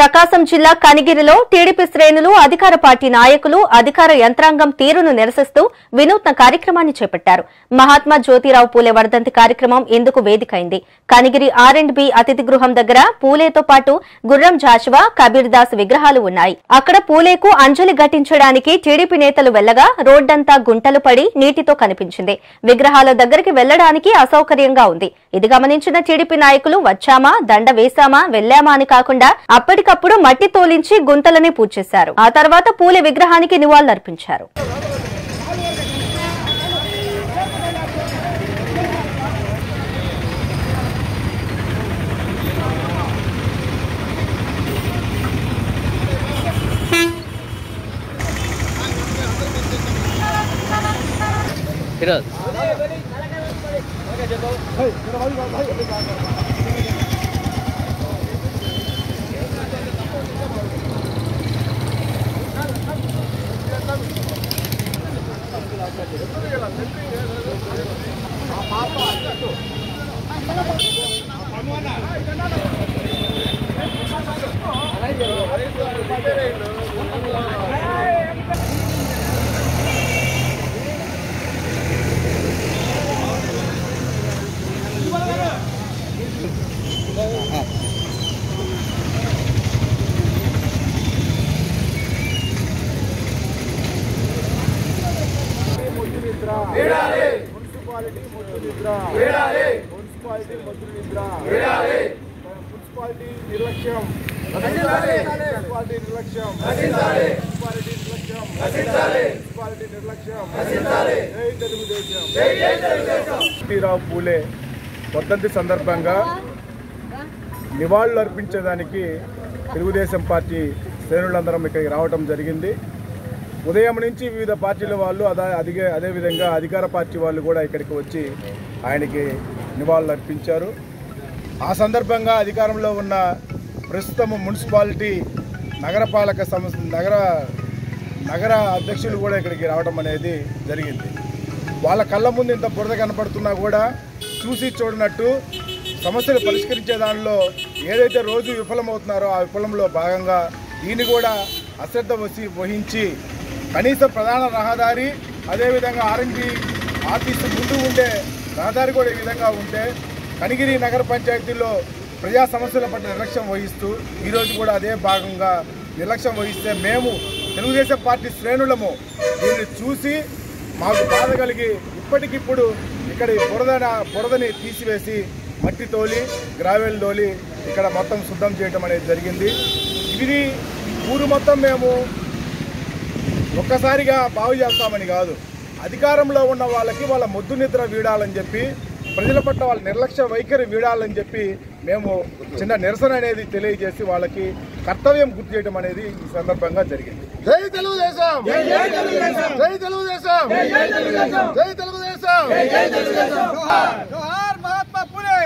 ప్రకాశం జిల్లా కనిగిరిలో టీడీపీ శ్రేణులు అధికార పార్టీ నాయకులు అధికార యంత్రాంగం తీరును నిరసిస్తూ వినూత్న కార్యక్రమాన్ని చేపట్టారు. మహాత్మా జ్యోతిరావు పూలే వర్ధంతి కార్యక్రమం ఇందుకు వేదికైంది. కనిగిరి R&B అతిథి గృహం దగ్గర పూలేతో పాటు గుర్రం జాషువా, కబీర్ దాస్ విగ్రహాలు ఉన్నాయి. అక్కడ పూలేకు అంజలి ఘటించడానికి టీడీపీ నేతలు వెళ్లగా రోడ్డంతా గుంటలు పడి నీటితో కనిపించింది. విగ్రహాల దగ్గరికి వెళ్లడానికి అసౌకర్యంగా ఉంది. ఇది గమనించిన టీడీపీ నాయకులు వచ్చామా, దండ వేశామా, వెళ్లామా అని కాకుండా అప్పటికప్పుడు మట్టి తోలించి గుంతలనే పూడ్చేశారు. ఆ తర్వాత పూలే విగ్రహానికి నివాళులర్పించారు. జ్యోతిరావు పూలే వర్ధంతి సందర్భంగా నివాళులు అర్పించడానికి తెలుగుదేశం పార్టీ శ్రేణులందరం ఇక్కడికి రావడం జరిగింది. ఉదయం నుంచి వివిధ పార్టీల వాళ్ళు అదేవిధంగా అధికార పార్టీ వాళ్ళు కూడా ఇక్కడికి వచ్చి ఆయనకి నివాళులు అర్పించారు. ఆ సందర్భంగా అధికారంలో ఉన్న ప్రస్తుతం మున్సిపాలిటీ నగరపాలక సంస్థ నగర అధ్యక్షులు కూడా ఇక్కడికి రావడం అనేది జరిగింది. వాళ్ళ కళ్ళ ముందు ఇంత బురద కనపడుతున్నా కూడా చూసి చూడనట్టు సమస్యలు పరిష్కరించే దానిలో ఏదైతే రోజు విఫలమవుతున్నారో ఆ విఫలంలో భాగంగా దీన్ని కూడా అశ్రద్ధ వహించి కనీసం ప్రధాన రహదారి అదేవిధంగా R&B ఆఫీసు ముందు ఉండే రహదారి కూడా ఈ విధంగా ఉంటే కనిగిరి నగర పంచాయతీలో ప్రజా సమస్యల పట్ల నిర్లక్ష్యం వహిస్తూ ఈరోజు కూడా అదే భాగంగా నిర్లక్ష్యం వహిస్తే మేము తెలుగుదేశం పార్టీ శ్రేణులము దీన్ని చూసి మాకు బాధ కలిగి ఇప్పటికిప్పుడు ఇక్కడ బురదని తీసివేసి మట్టి తోలి గ్రావెల్ తోలి ఇక్కడ మొత్తం శుద్ధం చేయడం అనేది జరిగింది. ఇది ఊరు మొత్తం మేము ఒక్కసారిగా బాగు చేస్తామని కాదు, అధికారంలో ఉన్న వాళ్ళకి వాళ్ళ మొద్దు నిద్ర వీడాలని చెప్పి ప్రజల పట్ల వాళ్ళ నిర్లక్ష్య వైఖరి వీడాలని చెప్పి మేము చిన్న నిరసన అనేది తెలియజేసి వాళ్ళకి కర్తవ్యం గుర్తు చేయడం అనేది ఈ సందర్భంగా జరిగింది. జై తెలుగుదేశం, జై తెలుగుదేశం, జై తెలుగుదేశం, జై తెలుగుదేశం, జై తెలుగుదేశం, జై తెలుగుదేశం. జోహార్ మహాత్మా పూలే.